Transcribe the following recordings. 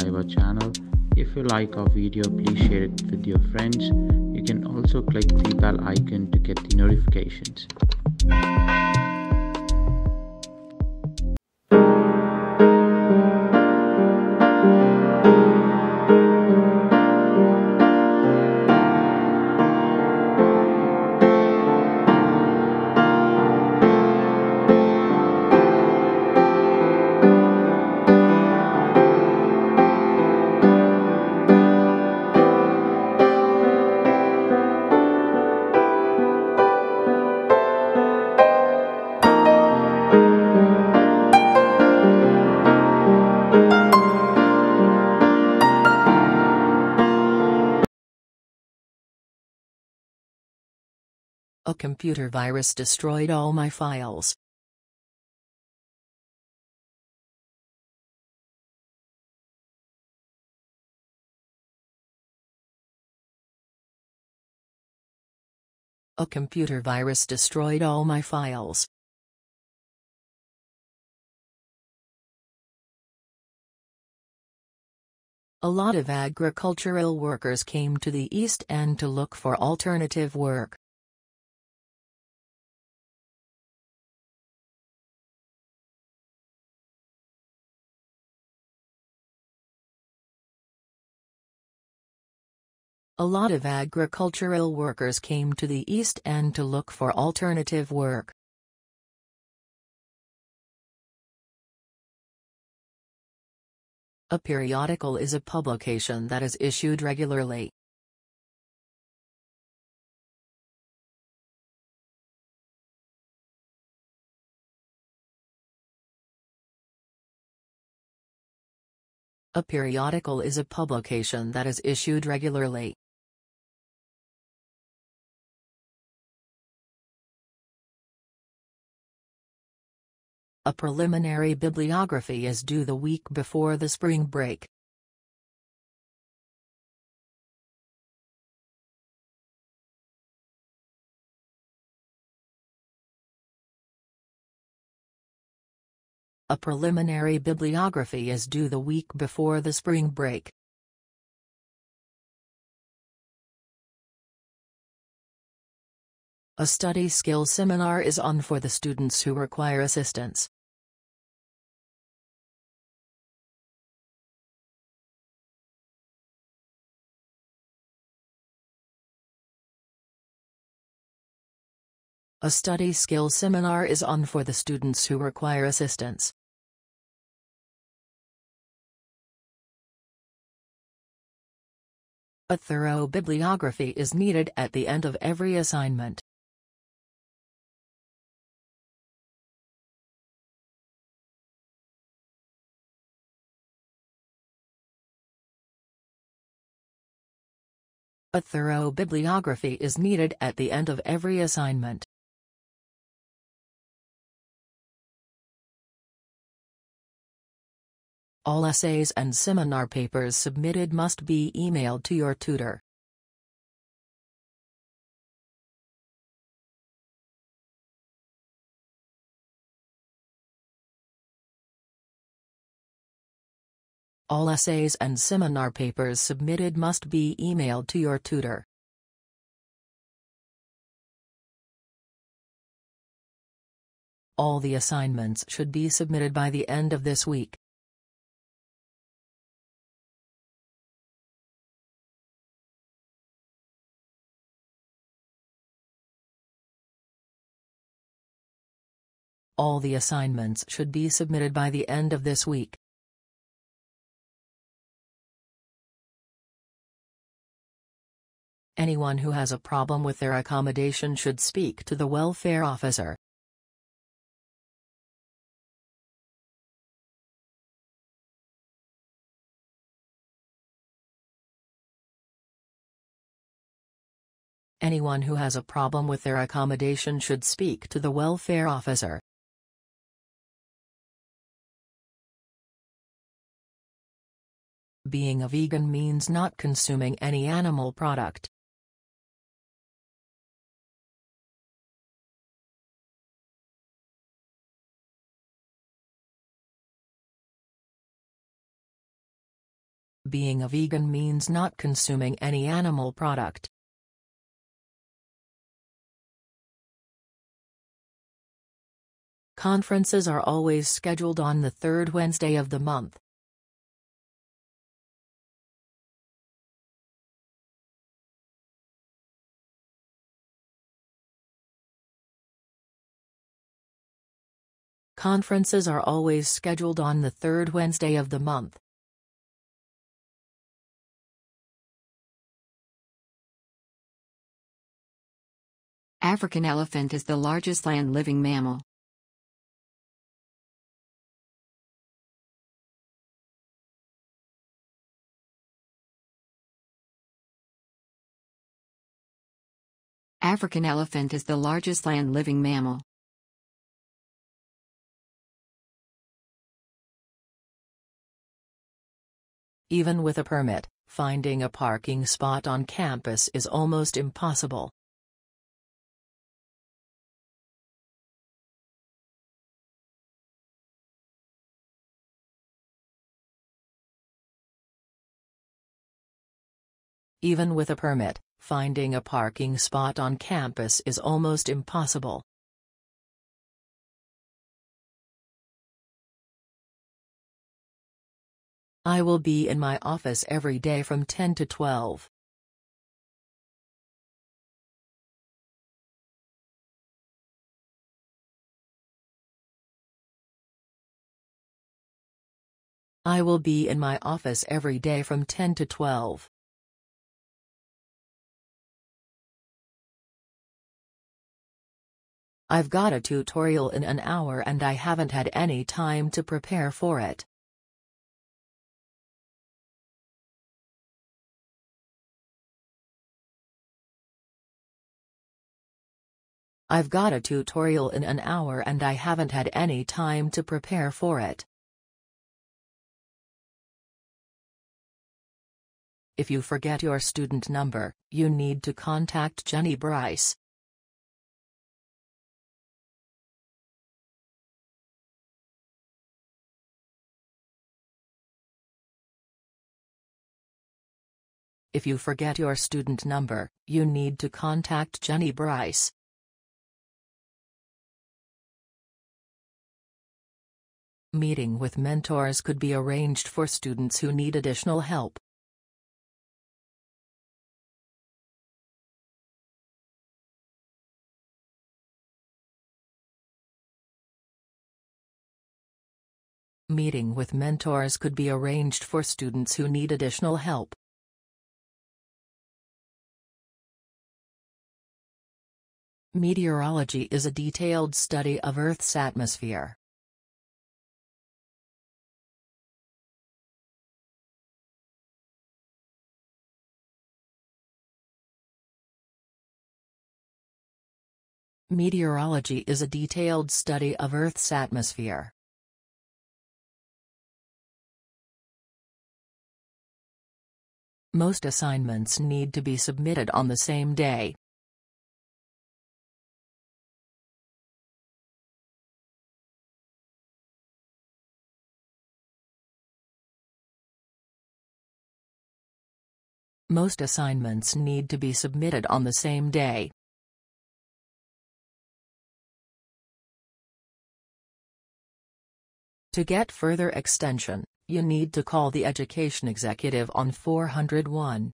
subscribe our channel. If you like our video, please share it with your friends. You can also click the bell icon to get the notifications. A computer virus destroyed all my files. A computer virus destroyed all my files. A lot of agricultural workers came to the East End to look for alternative work. A lot of agricultural workers came to the East End to look for alternative work. A periodical is a publication that is issued regularly. A periodical is a publication that is issued regularly. A preliminary bibliography is due the week before the spring break. A preliminary bibliography is due the week before the spring break. A study skill seminar is on for the students who require assistance. A study skill seminar is on for the students who require assistance. A thorough bibliography is needed at the end of every assignment. A thorough bibliography is needed at the end of every assignment. All essays and seminar papers submitted must be emailed to your tutor. All essays and seminar papers submitted must be emailed to your tutor. All the assignments should be submitted by the end of this week. All the assignments should be submitted by the end of this week. Anyone who has a problem with their accommodation should speak to the welfare officer. Anyone who has a problem with their accommodation should speak to the welfare officer. Being a vegan means not consuming any animal product. Being a vegan means not consuming any animal product. Conferences are always scheduled on the third Wednesday of the month. Conferences are always scheduled on the third Wednesday of the month. African elephant is the largest land-living mammal. African elephant is the largest land-living mammal. Even with a permit, finding a parking spot on campus is almost impossible. Even with a permit, finding a parking spot on campus is almost impossible. I will be in my office every day from 10 to 12. I will be in my office every day from 10 to 12. I've got a tutorial in an hour and I haven't had any time to prepare for it. I've got a tutorial in an hour and I haven't had any time to prepare for it. If you forget your student number, you need to contact Jenny Bryce. If you forget your student number, you need to contact Jenny Bryce. Meeting with mentors could be arranged for students who need additional help. Meeting with mentors could be arranged for students who need additional help. Meteorology is a detailed study of Earth's atmosphere. Meteorology is a detailed study of Earth's atmosphere. Most assignments need to be submitted on the same day. Most assignments need to be submitted on the same day. To get further extension, you need to call the education executive on 401.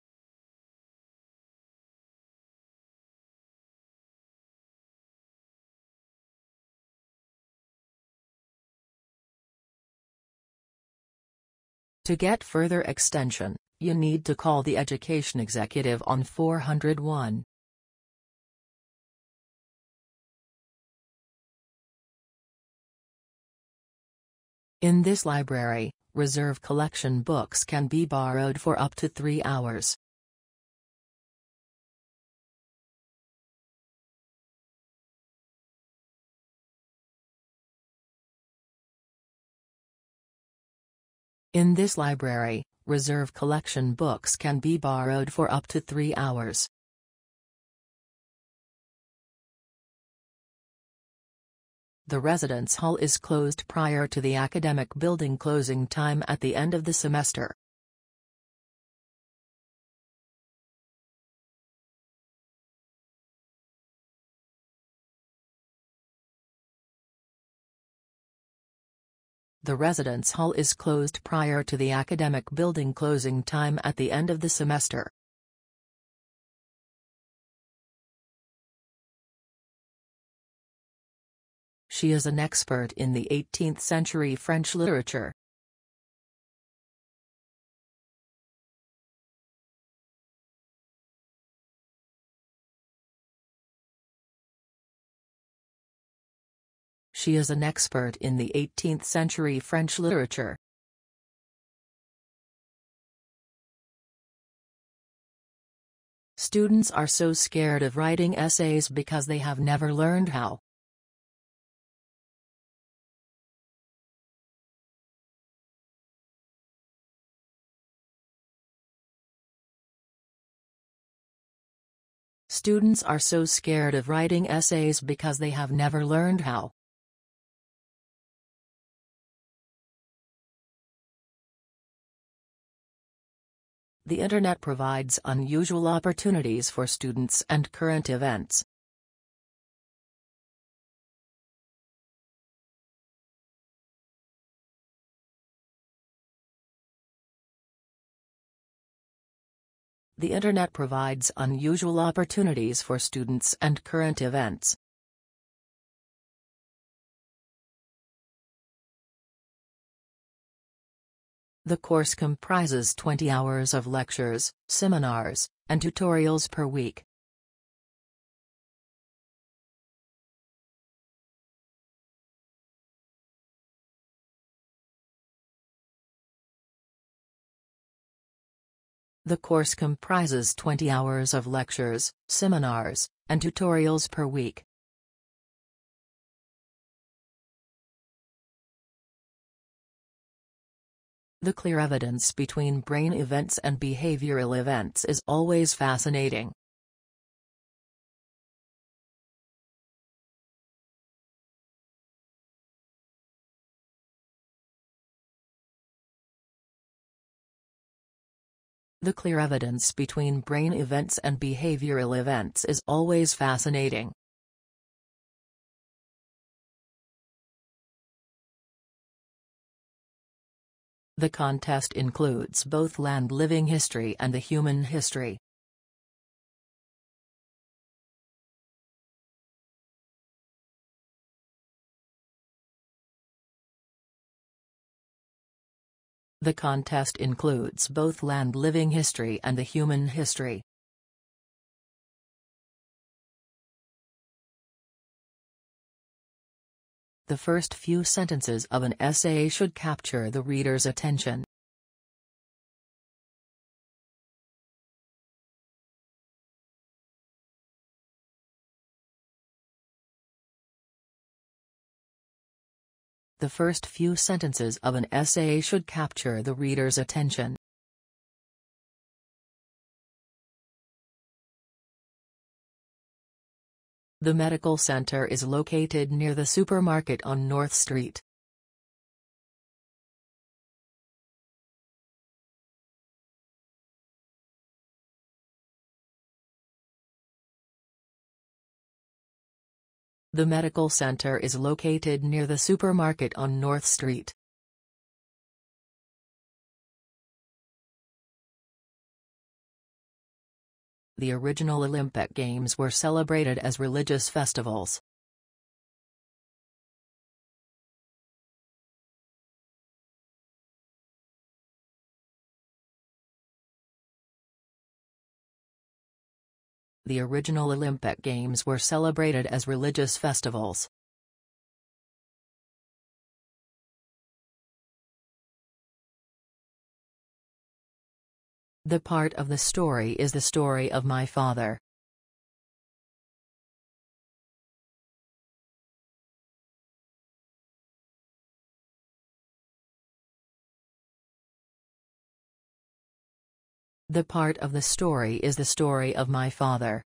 To get further extension, you need to call the education executive on 401. In this library, reserve collection books can be borrowed for up to 3 hours. In this library, reserve collection books can be borrowed for up to 3 hours. The residence hall is closed prior to the academic building closing time at the end of the semester. The residence hall is closed prior to the academic building closing time at the end of the semester. She is an expert in the 18th century French literature. She is an expert in the 18th century French literature. Students are so scared of writing essays because they have never learned how. Students are so scared of writing essays because they have never learned how. The Internet provides unusual opportunities for students and current events. The Internet provides unusual opportunities for students and current events. The course comprises 20 hours of lectures, seminars, and tutorials per week. The course comprises 20 hours of lectures, seminars, and tutorials per week. The clear evidence between brain events and behavioral events is always fascinating. The clear evidence between brain events and behavioral events is always fascinating. The contest includes both land living history and the human history. The contest includes both land living history and the human history. The first few sentences of an essay should capture the reader's attention. The first few sentences of an essay should capture the reader's attention. The medical center is located near the supermarket on North Street. The medical center is located near the supermarket on North Street. The original Olympic Games were celebrated as religious festivals. The original Olympic Games were celebrated as religious festivals. The part of the story is the story of my father. The part of the story is the story of my father.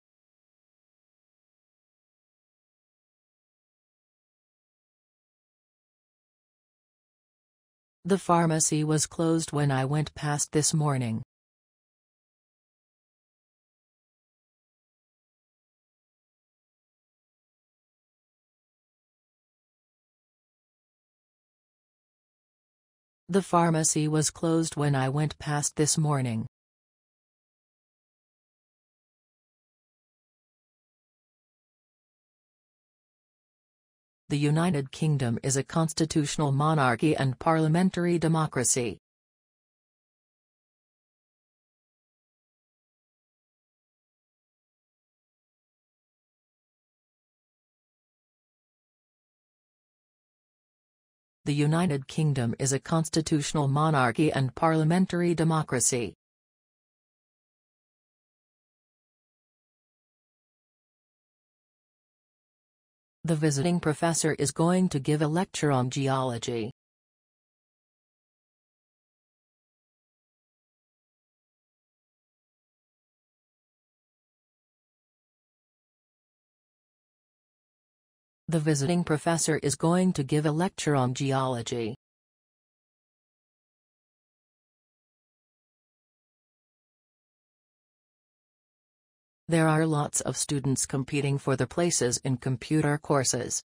The pharmacy was closed when I went past this morning. The pharmacy was closed when I went past this morning. The United Kingdom is a constitutional monarchy and parliamentary democracy. The United Kingdom is a constitutional monarchy and parliamentary democracy. The visiting professor is going to give a lecture on geology. The visiting professor is going to give a lecture on geology. There are lots of students competing for the places in computer courses.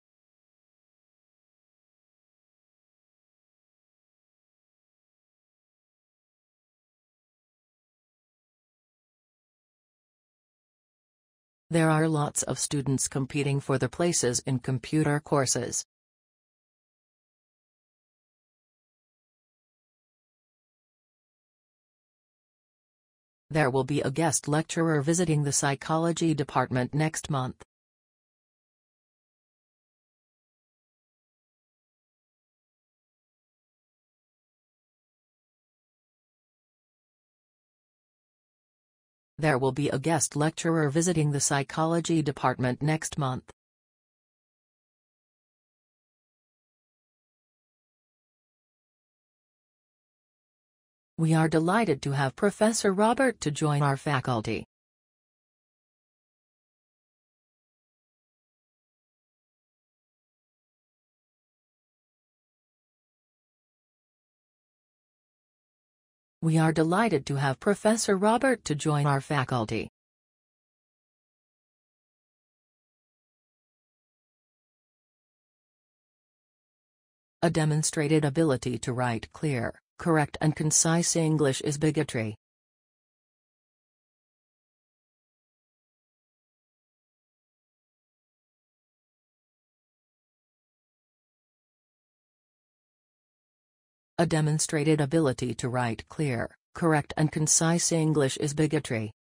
There are lots of students competing for the places in computer courses. There will be a guest lecturer visiting the psychology department next month. There will be a guest lecturer visiting the psychology department next month. We are delighted to have Professor Robert to join our faculty. We are delighted to have Professor Robert to join our faculty. A demonstrated ability to write clear, correct and concise English is bigotry. A demonstrated ability to write clear, correct and concise English is bigotry.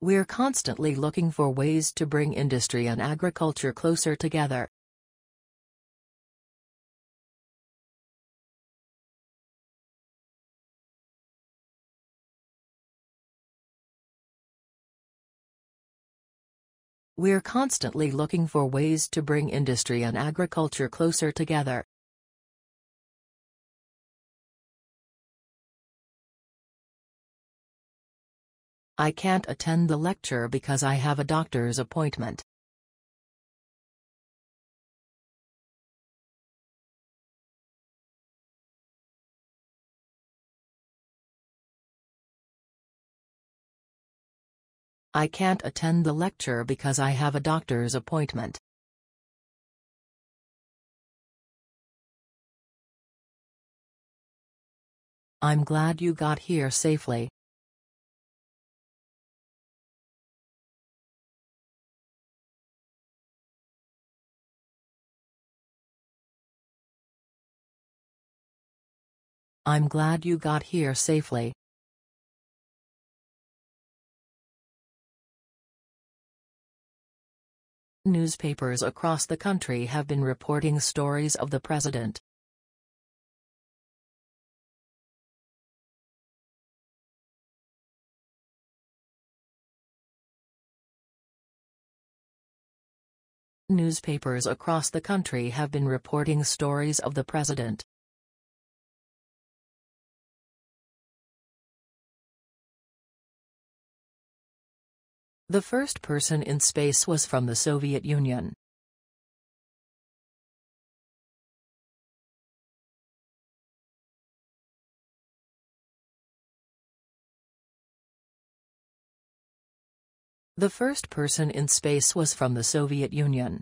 We're constantly looking for ways to bring industry and agriculture closer together. We're constantly looking for ways to bring industry and agriculture closer together. I can't attend the lecture because I have a doctor's appointment. I can't attend the lecture because I have a doctor's appointment. I'm glad you got here safely. I'm glad you got here safely. Newspapers across the country have been reporting stories of the president. Newspapers across the country have been reporting stories of the president. The first person in space was from the Soviet Union. The first person in space was from the Soviet Union.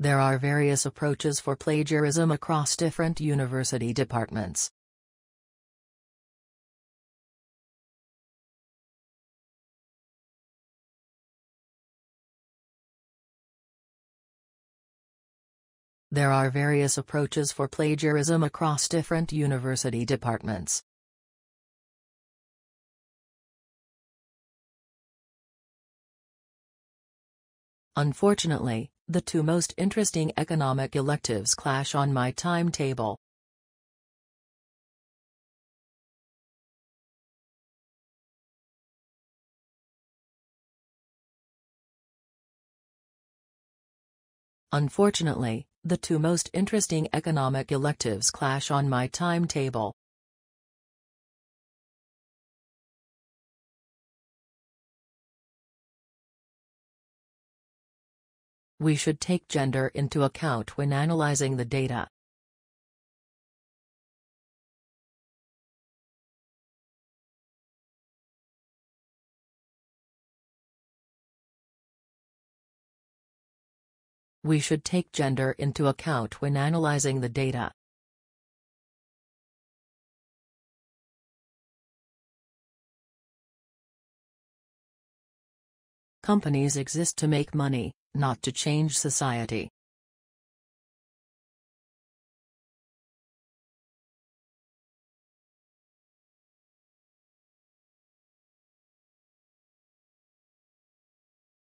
There are various approaches for plagiarism across different university departments. There are various approaches for plagiarism across different university departments. Unfortunately, the two most interesting economic electives clash on my timetable. Unfortunately, the two most interesting economic electives clash on my timetable. We should take gender into account when analyzing the data. We should take gender into account when analyzing the data. Companies exist to make money, not to change society.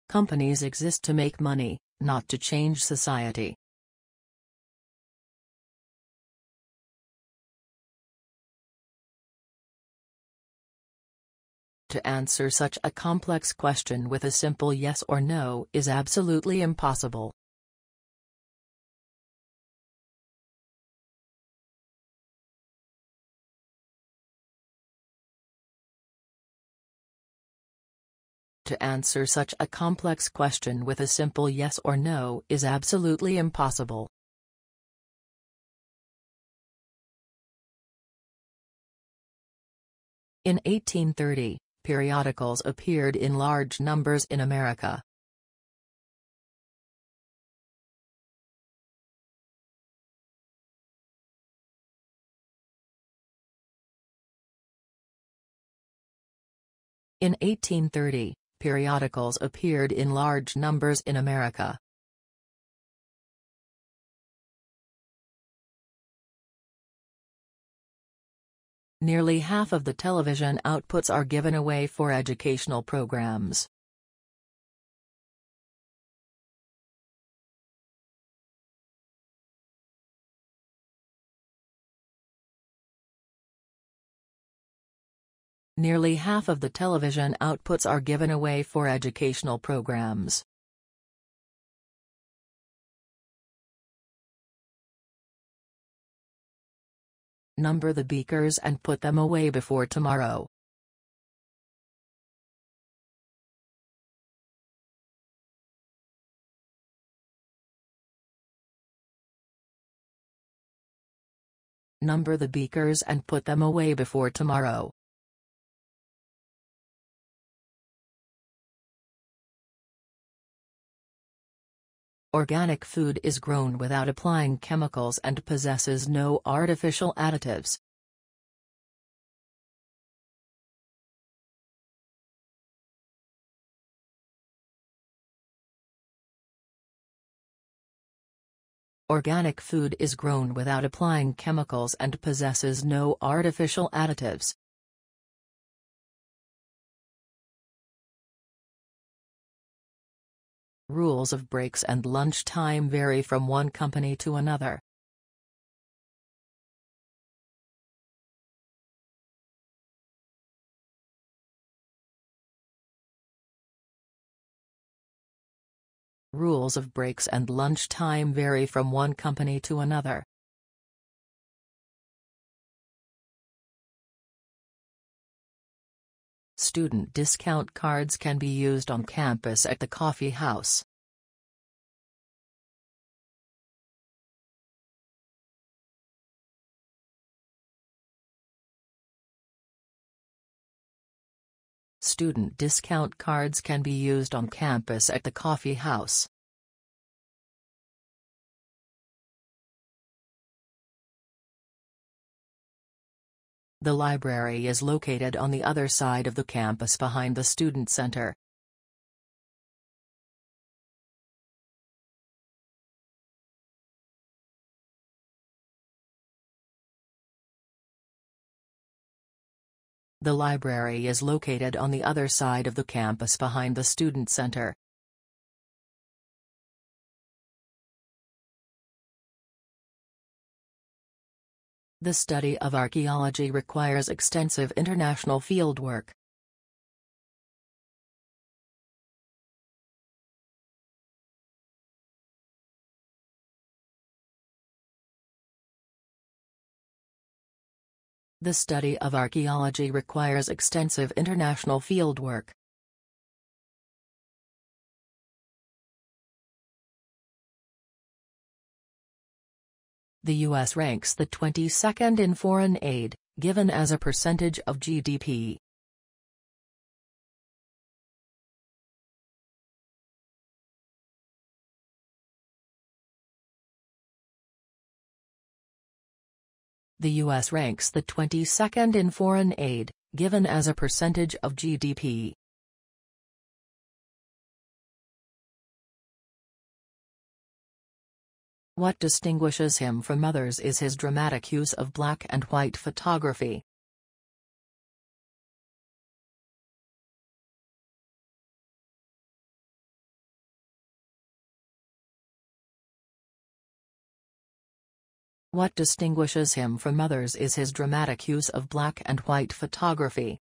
Companies exist to make money, not to change society. To answer such a complex question with a simple yes or no is absolutely impossible. To answer such a complex question with a simple yes or no is absolutely impossible. In 1830, periodicals appeared in large numbers in America. In 1830, periodicals appeared in large numbers in America. Nearly half of the television outputs are given away for educational programs. Nearly half of the television outputs are given away for educational programs. Number the beakers and put them away before tomorrow. Number the beakers and put them away before tomorrow. Organic food is grown without applying chemicals and possesses no artificial additives. Organic food is grown without applying chemicals and possesses no artificial additives. Rules of breaks and lunch time vary from one company to another. Rules of breaks and lunch time vary from one company to another. Student discount cards can be used on campus at the coffee house. Student discount cards can be used on campus at the coffee house. The library is located on the other side of the campus behind the student center. The library is located on the other side of the campus behind the student center. The study of archaeology requires extensive international fieldwork. The study of archaeology requires extensive international fieldwork. The U.S. ranks the 22nd in foreign aid, given as a percentage of GDP. The U.S. ranks the 22nd in foreign aid, given as a percentage of GDP. What distinguishes him from others is his dramatic use of black and white photography. What distinguishes him from others is his dramatic use of black and white photography.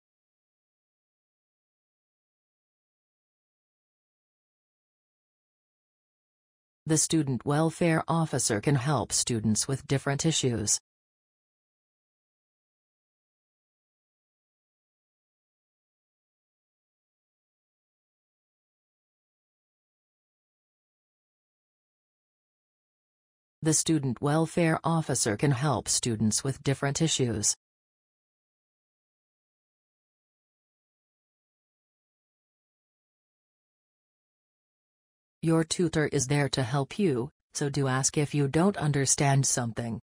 The student welfare officer can help students with different issues. The student welfare officer can help students with different issues. Your tutor is there to help you, so do ask if you don't understand something.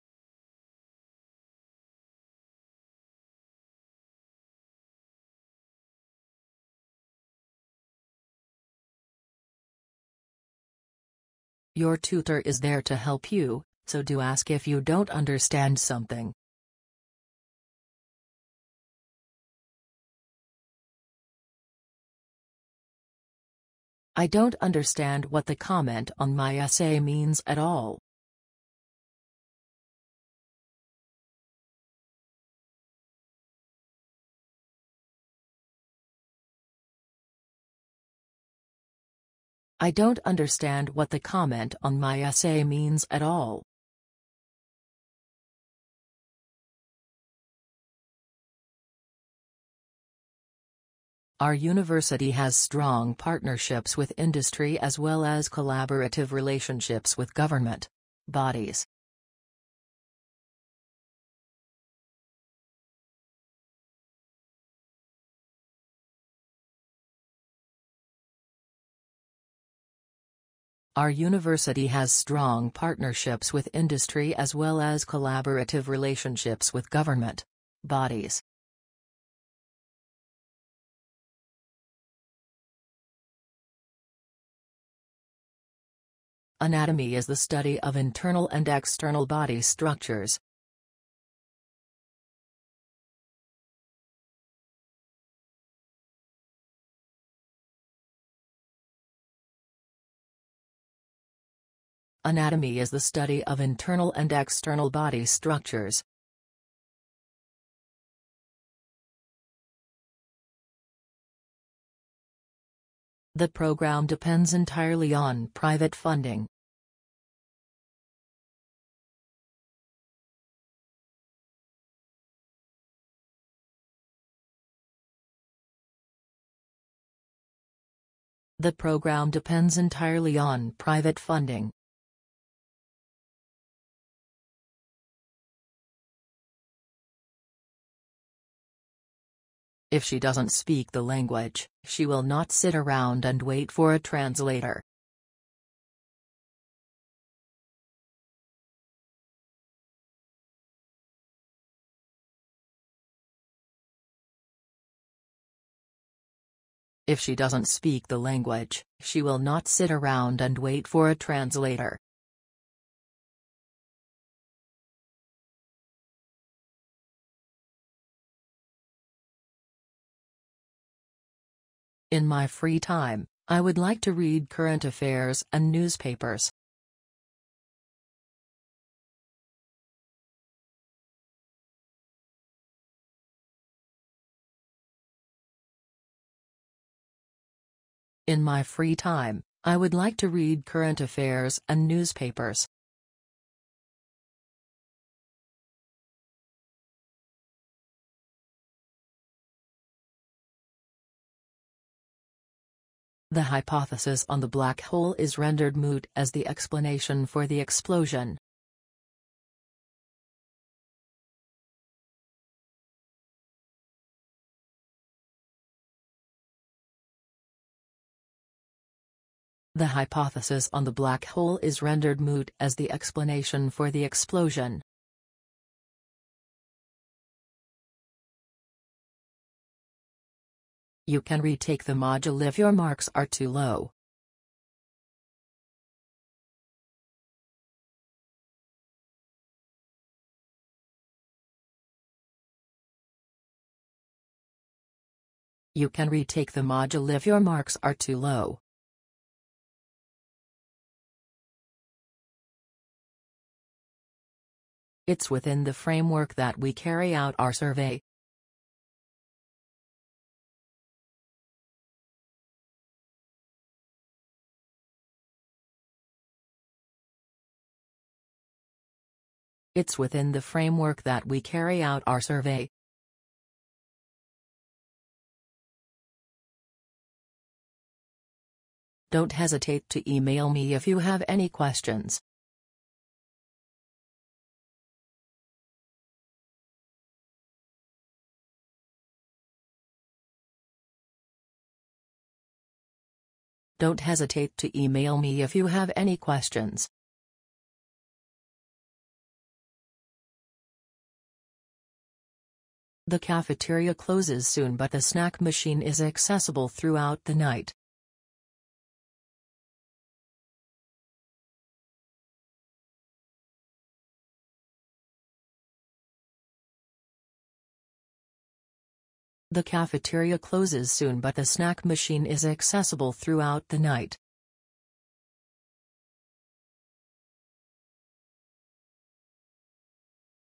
Your tutor is there to help you, so do ask if you don't understand something. I don't understand what the comment on my essay means at all. I don't understand what the comment on my essay means at all. Our university has strong partnerships with industry as well as collaborative relationships with government bodies. Our university has strong partnerships with industry as well as collaborative relationships with government bodies. Anatomy is the study of internal and external body structures. Anatomy is the study of internal and external body structures. The program depends entirely on private funding. The program depends entirely on private funding. If she doesn't speak the language, she will not sit around and wait for a translator. If she doesn't speak the language, she will not sit around and wait for a translator. In my free time, I would like to read current affairs and newspapers. In my free time, I would like to read current affairs and newspapers. The hypothesis on the black hole is rendered moot as the explanation for the explosion. The hypothesis on the black hole is rendered moot as the explanation for the explosion. You can retake the module if your marks are too low. You can retake the module if your marks are too low. It's within the framework that we carry out our survey. It's within the framework that we carry out our survey. Don't hesitate to email me if you have any questions. Don't hesitate to email me if you have any questions. The cafeteria closes soon, but the snack machine is accessible throughout the night. The cafeteria closes soon, but the snack machine is accessible throughout the night.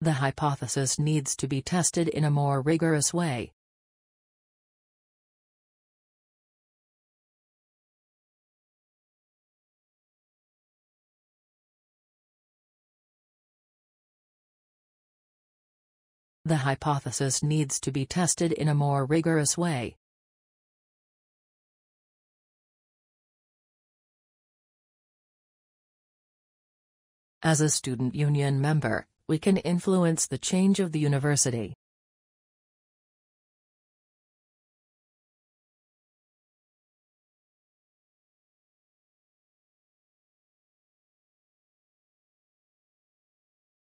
The hypothesis needs to be tested in a more rigorous way. The hypothesis needs to be tested in a more rigorous way. As a student union member, we can influence the change of the university.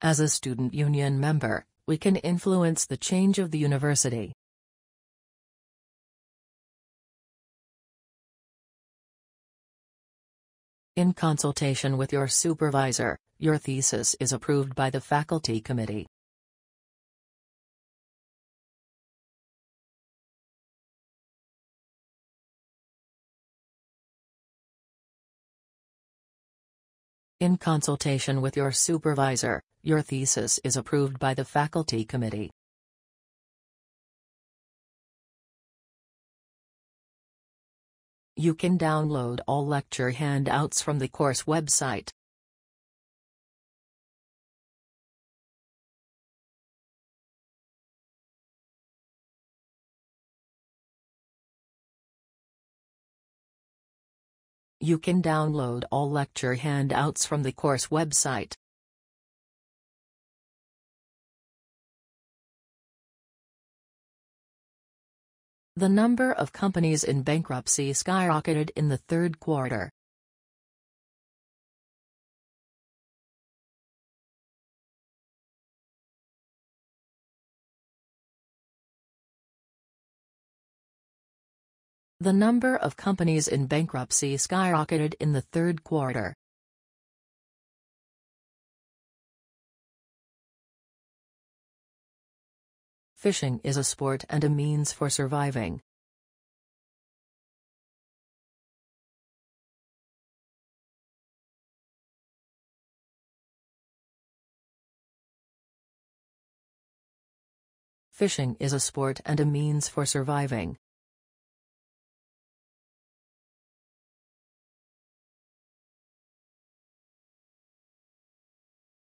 As a student union member, we can influence the change of the university. In consultation with your supervisor, your thesis is approved by the faculty committee. In consultation with your supervisor, your thesis is approved by the faculty committee. You can download all lecture handouts from the course website. You can download all lecture handouts from the course website. The number of companies in bankruptcy skyrocketed in the third quarter. The number of companies in bankruptcy skyrocketed in the third quarter. Fishing is a sport and a means for surviving. Fishing is a sport and a means for surviving.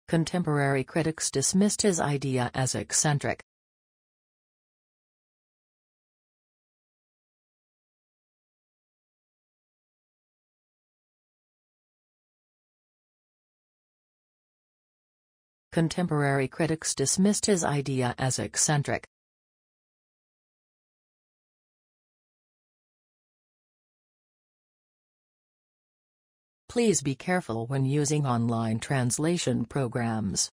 Contemporary critics dismissed his idea as eccentric. Contemporary critics dismissed his idea as eccentric. Please be careful when using online translation programs.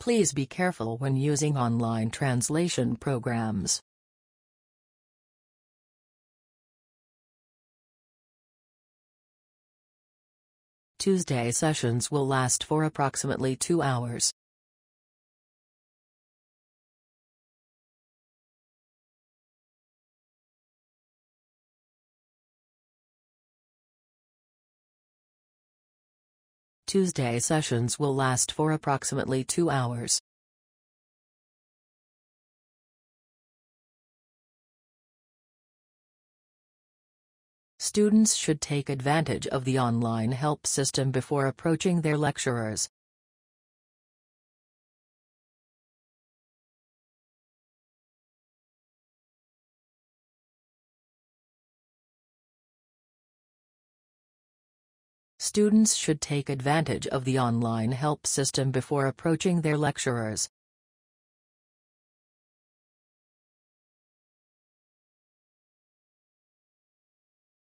Please be careful when using online translation programs. Tuesday sessions will last for approximately 2 hours. Tuesday sessions will last for approximately 2 hours. Students should take advantage of the online help system before approaching their lecturers. Students should take advantage of the online help system before approaching their lecturers.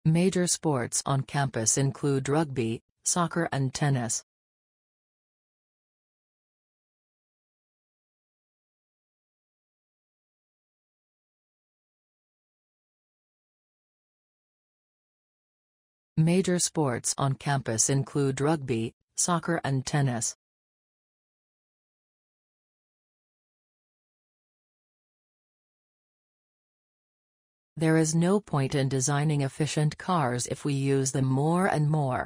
Major sports on campus include rugby, soccer, and tennis. Major sports on campus include rugby, soccer, and tennis. There is no point in designing efficient cars if we use them more and more.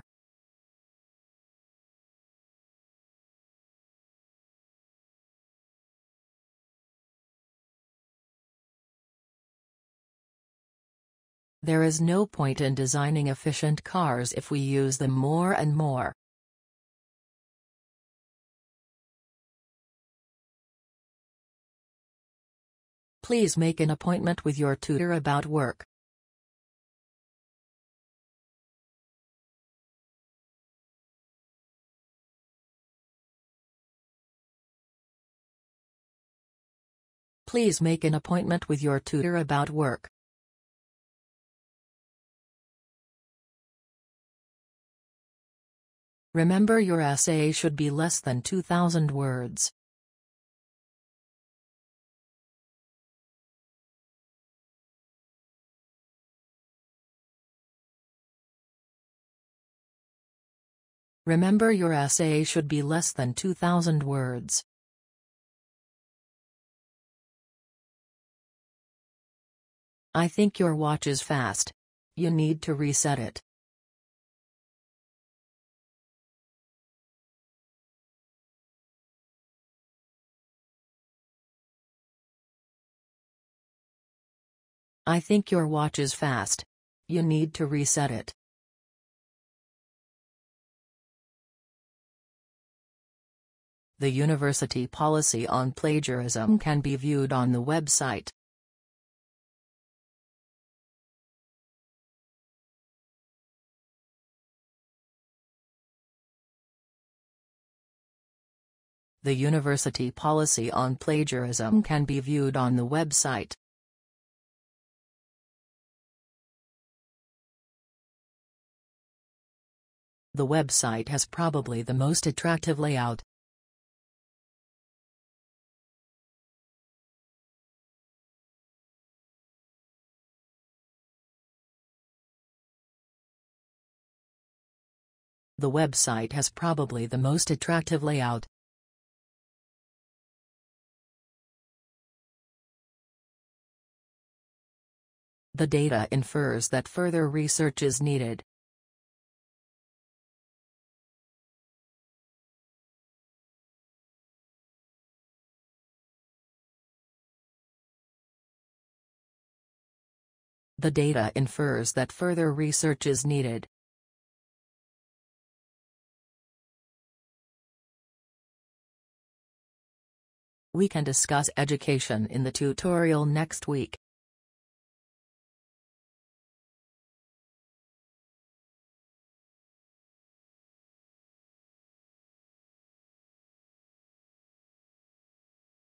There is no point in designing efficient cars if we use them more and more. Please make an appointment with your tutor about work. Please make an appointment with your tutor about work. Remember, your essay should be less than 2,000 words. Remember, your essay should be less than 2,000 words. I think your watch is fast. You need to reset it. I think your watch is fast. You need to reset it. The university policy on plagiarism can be viewed on the website. The university policy on plagiarism can be viewed on the website. The website has probably the most attractive layout. The website has probably the most attractive layout. The data infers that further research is needed. The data infers that further research is needed. We can discuss education in the tutorial next week.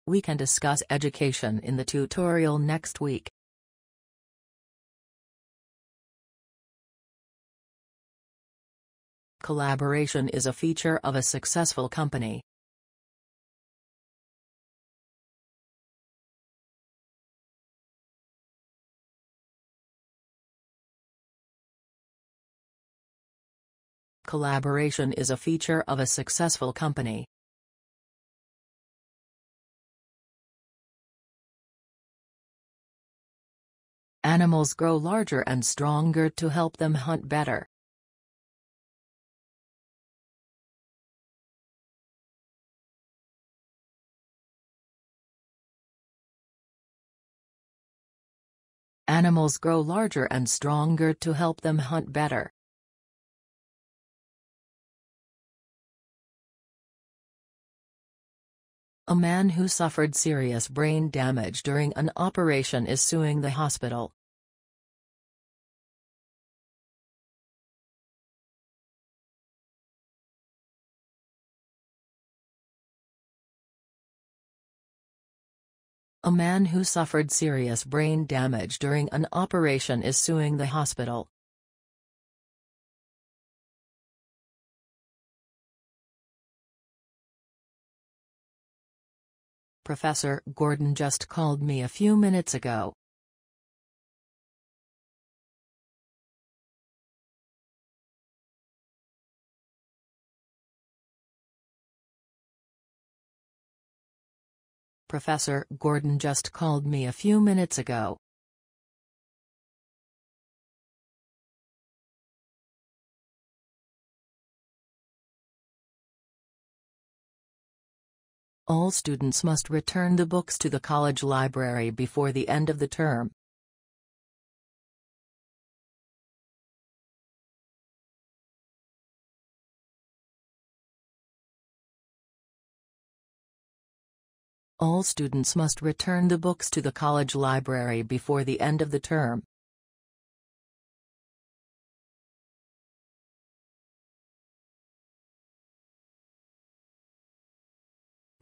We can discuss education in the tutorial next week. Collaboration is a feature of a successful company. Collaboration is a feature of a successful company. Animals grow larger and stronger to help them hunt better. Animals grow larger and stronger to help them hunt better. A man who suffered serious brain damage during an operation is suing the hospital. A man who suffered serious brain damage during an operation is suing the hospital. Professor Gordon just called me a few minutes ago. Professor Gordon just called me a few minutes ago. All students must return the books to the college library before the end of the term. All students must return the books to the college library before the end of the term.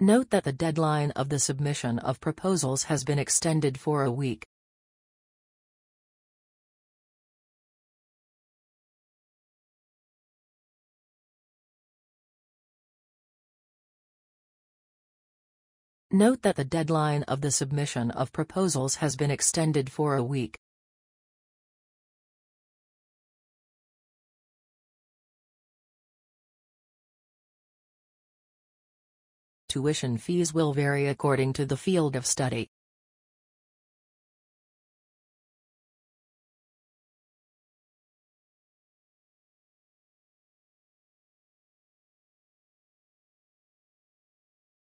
Note that the deadline of the submission of proposals has been extended for a week. Note that the deadline of the submission of proposals has been extended for a week. Tuition fees will vary according to the field of study.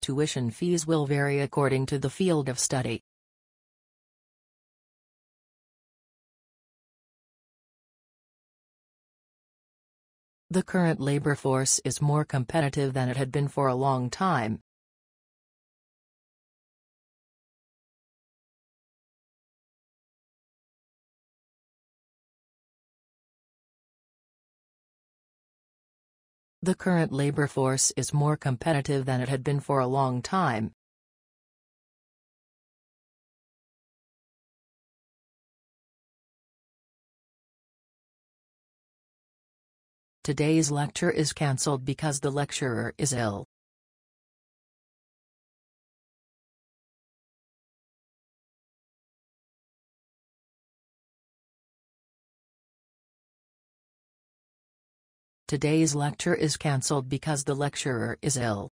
Tuition fees will vary according to the field of study. The current labor force is more competitive than it had been for a long time. The current labor force is more competitive than it had been for a long time. Today's lecture is cancelled because the lecturer is ill. Today's lecture is cancelled because the lecturer is ill.